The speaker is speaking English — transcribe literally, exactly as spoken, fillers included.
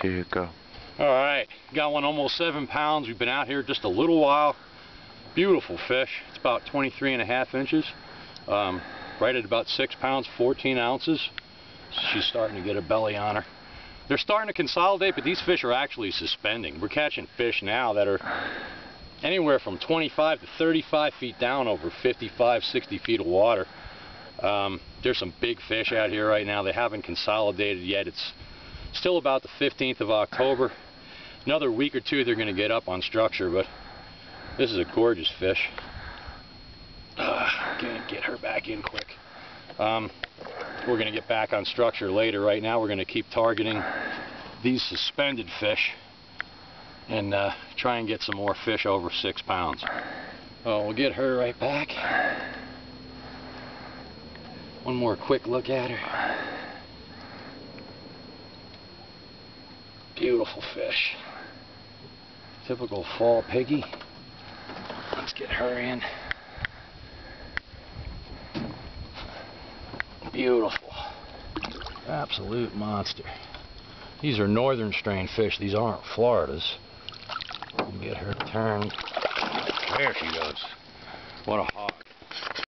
two, go. All right, got one almost seven pounds. We've been out here just a little while. Beautiful fish. It's about twenty-three and a half inches. Um, right at about six pounds, fourteen ounces. She's starting to get a belly on her. They're starting to consolidate, but these fish are actually suspending. We're catching fish now that are anywhere from twenty-five to thirty-five feet down over fifty-five, sixty feet of water. Um, there's some big fish out here right now. They haven't consolidated yet. It's still about the fifteenth of October. Another week or two they're going to get up on structure, but this is a gorgeous fish. Uh, gonna get her back in quick. Um, we're going to get back on structure later. Right now we're going to keep targeting these suspended fish and uh, try and get some more fish over six pounds. Oh, we'll get her right back. One more quick look at her. Beautiful fish. Typical fall piggy. Let's get her in. Beautiful. Absolute monster. These are northern strain fish. These aren't Floridas. We'll get her turned. There she goes. What a hog.